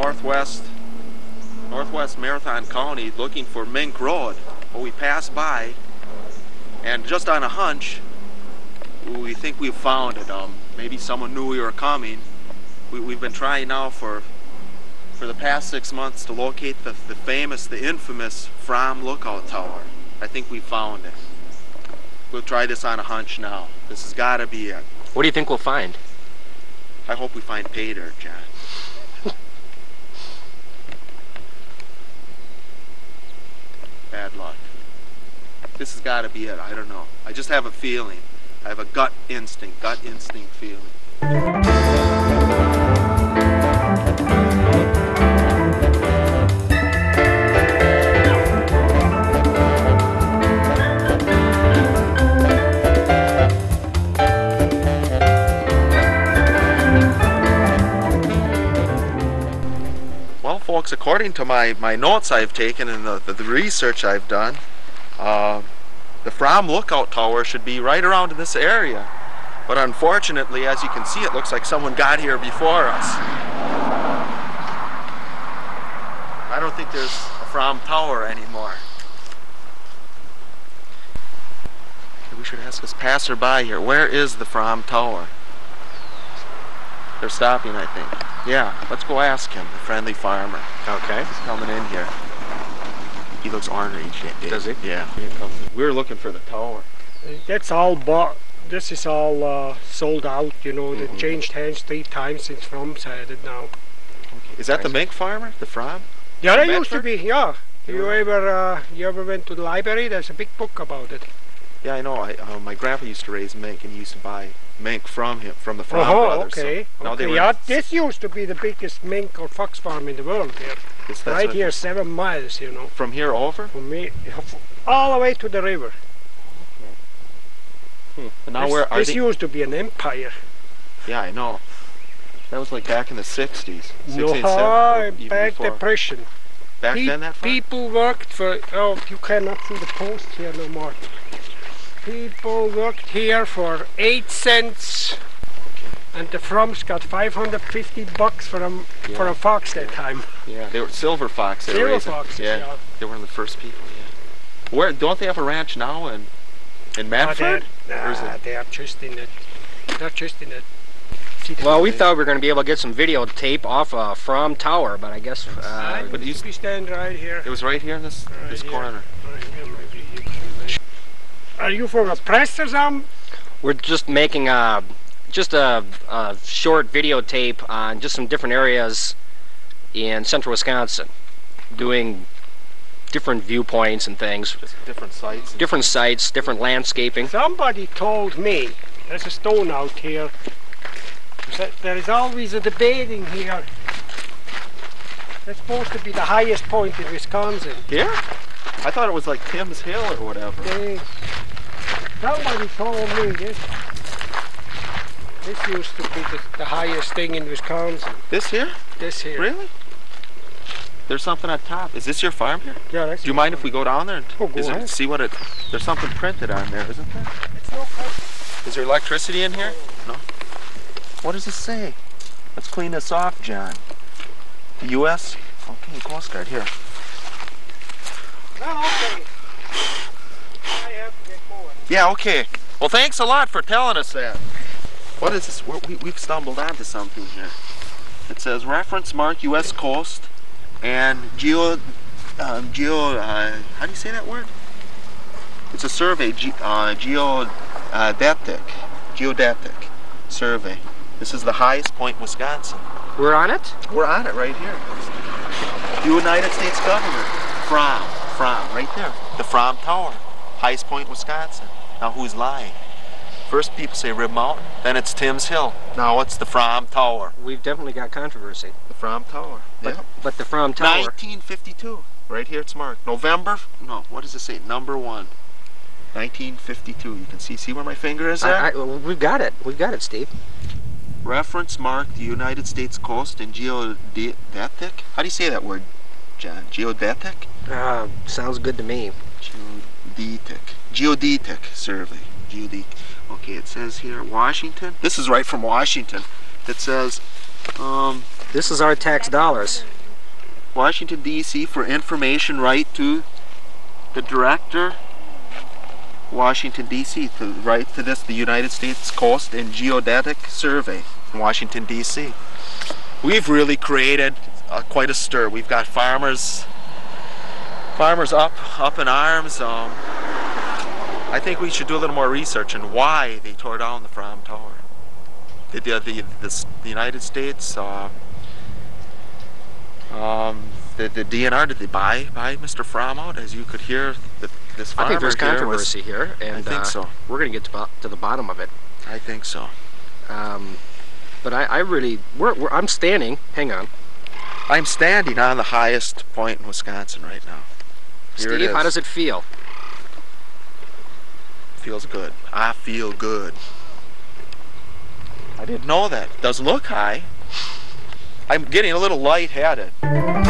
northwest Marathon County looking for Mink Road, but we passed by and just on a hunch we think we found it. Maybe someone knew we were coming. We've been trying now for the past 6 months to locate the infamous Fromm lookout tower. I think we found it. We'll try this on a hunch now. This has got to be it. What do you think we'll find? I hope we find pay dirt, John. Bad luck. This has got to be it. I don't know. I just have a feeling. I have a gut instinct feeling. Folks, according to my notes I've taken and the research I've done, the Fromm lookout tower should be right around this area. But unfortunately, as you can see, it looks like someone got here before us. I don't think there's a Fromm tower anymore. Okay, we should ask this passerby here, where is the Fromm tower? They're stopping, I think. Yeah, let's go ask him, the friendly farmer. Okay. He's coming in here. He looks ornery each day. Does he? Yeah. Here he comes. We're looking for the tower. That's all bought. This is all sold out, you know. Mm-hmm. They changed hands 3 times since Fromm's had it now. Okay. Is that the mink farmer? The Fromm? Yeah, that used to be, yeah. You ever went to the library? There's a big book about it. Yeah, I know. My grandpa used to raise mink, and he used to buy mink from the Fromm brothers. Okay. So now they yeah, this used to be the biggest mink or fox farm in the world here. Yes, right here, 7 miles, you know. From here over? From me, all the way to the river. Okay. Hmm. Now this used to be an empire. Yeah, I know. That was like back in the 60s. No, back depression. Back then, that farm? People worked for. Oh, you cannot see the post here no more. People worked here for 8 cents, okay. And the Fromms got $550 for a fox that time. Yeah, they were silver fox. Silver foxes. Yeah, they were one of the first people. Yeah. Where don't they have a ranch now in Medford? They're just in it. Well, we thought we were going to be able to get some videotape off Fromm Tower, but I guess. But used to be stand right here. It was right here in this corner. Right here. Are you for a press or something? We're just making a short videotape on just some different areas in central Wisconsin, doing different viewpoints and things. Just different sites. Different sites, different landscaping. Somebody told me there's a stone out here. There is always a debate in here. That's supposed to be the highest point in Wisconsin. Here? I thought it was like Tim's Hill or whatever. Somebody told me this used to be the highest thing in Wisconsin. This here? This here. Really? There's something on top. Is this your farm here? Yeah, that's. Do you mind if we go down there and see what it? There's something printed on there, isn't there? It's no problem. Is there electricity in here? No. What does it say? Let's clean this off, John. The U.S. Okay, Coast Guard here. No, okay. I have to get going. Yeah, okay. Well, thanks a lot for telling us that. What is this? We've stumbled onto something here. It says reference mark U.S. Coast and how do you say that word? It's a survey, geodetic survey. This is the highest point in Wisconsin. We're on it? We're on it right here. The United States government, Fromm, right there. The Fromm Tower, highest point, Wisconsin. Now who's lying? First people say Rib Mountain, then it's Tim's Hill. Now it's the Fromm Tower. We've definitely got controversy. The Fromm Tower. But the Fromm Tower. 1952, right here it's marked. What does it say? Number 1, 1952. You can see where my finger is at? We've got it, Steve. Reference mark the United States Coast and Geodetic. How do you say that word? John, geodetic? Sounds good to me. Geodetic survey. Geodetic. Okay, it says here Washington. This is right from Washington. It says This is our tax dollars. Washington, D.C. for information right to the director. Washington, D.C. to write to this, the United States Coast and Geodetic Survey in Washington, D.C. We've really created quite a stir. We've got farmers up in arms. I think we should do a little more research on why they tore down the Fromm Tower. The United States, the DNR, did they buy Mr. Fromm out? As you could hear, this farmer, I think there's controversy here, and I think so. We're going to get to the bottom of it. I think so. But I really, I'm standing. Hang on. I'm standing on the highest point in Wisconsin right now. Here, Steve, how does it feel? Feels good. I feel good. I didn't know that. Doesn't look high. I'm getting a little lightheaded.